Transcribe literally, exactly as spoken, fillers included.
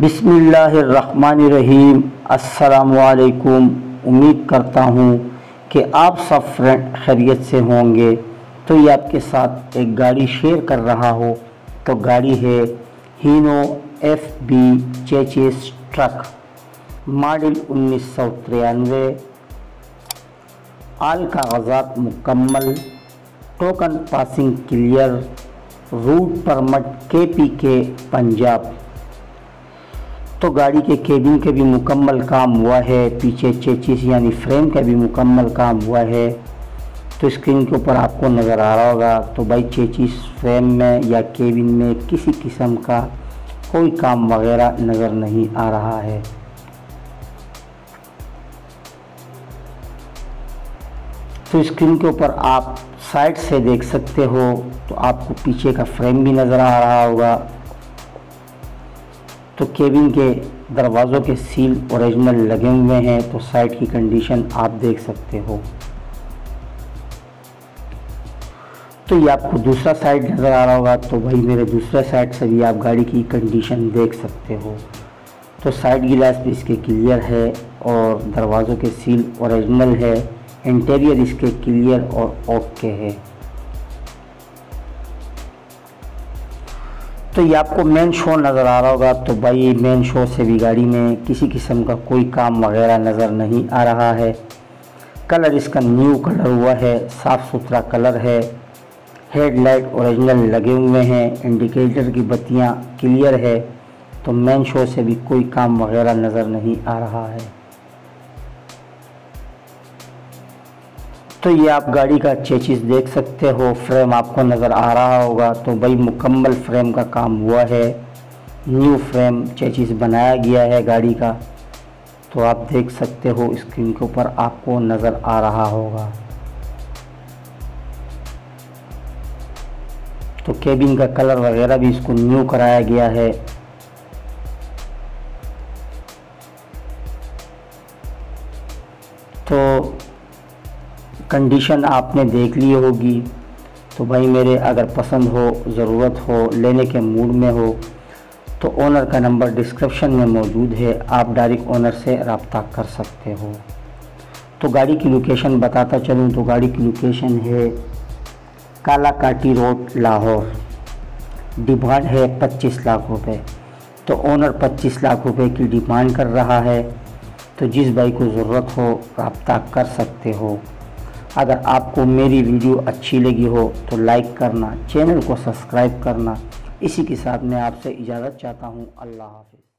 बिस्मिल्लाहिर्रहमानिर्रहीम। अस्सलामुअलैकुम। उम्मीद करता हूँ कि आप सब फ्रेंड खैरियत से होंगे। तो ये आपके साथ एक गाड़ी शेयर कर रहा हो, तो गाड़ी है Hino F B chassis truck, model उन्नीस सौ तिरानवे, आल कागजात मुकम्मल, token passing clear, route permit K P K Punjab. तो गाड़ी के केबिन के भी मुकम्मल काम हुआ है, पीछे चेचिस यानी फ्रेम का भी मुकम्मल काम हुआ है। तो स्क्रीन के ऊपर आपको नज़र आ रहा होगा। तो भाई चेचिस फ्रेम में या केबिन में किसी किस्म का कोई काम वगैरह नज़र नहीं आ रहा है। तो स्क्रीन के ऊपर आप साइड से देख सकते हो, तो आपको पीछे का फ्रेम भी नज़र आ रहा होगा। तो केबिन के दरवाज़ों के सील ओरिजिनल लगे हुए हैं। तो साइड की कंडीशन आप देख सकते हो। तो ये आपको दूसरा साइड नज़र आ रहा होगा। तो भाई मेरे दूसरे साइड से भी आप गाड़ी की कंडीशन देख सकते हो। तो साइड गिलास भी इसके क्लियर है और दरवाज़ों के सील ओरिजिनल है। इंटीरियर इसके क्लियर और ओके है। तो ये आपको मेन शो नज़र आ रहा होगा। तो भाई मेन शो से भी गाड़ी में किसी किस्म का कोई काम वगैरह नज़र नहीं आ रहा है। कलर इसका न्यू कलर हुआ है, साफ़ सुथरा कलर है। हेडलाइट ओरिजिनल लगे हुए हैं, इंडिकेटर की बत्तियां क्लियर है। तो मेन शो से भी कोई काम वगैरह नज़र नहीं आ रहा है। तो ये आप गाड़ी का चेचिस देख सकते हो, फ्रेम आपको नज़र आ रहा होगा। तो भाई मुकम्मल फ्रेम का काम हुआ है, न्यू फ्रेम चेचिस बनाया गया है गाड़ी का। तो आप देख सकते हो, स्क्रीन के ऊपर आपको नज़र आ रहा होगा। तो केबिन का कलर वगैरह भी इसको न्यू कराया गया है। तो कंडीशन आपने देख ली होगी। तो भाई मेरे अगर पसंद हो, ज़रूरत हो, लेने के मूड में हो, तो ओनर का नंबर डिस्क्रिप्शन में मौजूद है, आप डायरेक्ट ओनर से रब्ता कर सकते हो। तो गाड़ी की लोकेशन बताता चलूँ, तो गाड़ी की लोकेशन है कालाकाटी रोड लाहौर, डिमांड है पच्चीस लाख रुपए। तो ओनर पच्चीस लाख रुपए की डिमांड कर रहा है। तो जिस भाई को ज़रूरत हो, रब्ता कर सकते हो। अगर आपको मेरी वीडियो अच्छी लगी हो तो लाइक करना, चैनल को सब्सक्राइब करना। इसी के साथ मैं आपसे इजाज़त चाहता हूँ। अल्लाह हाफ़िज़।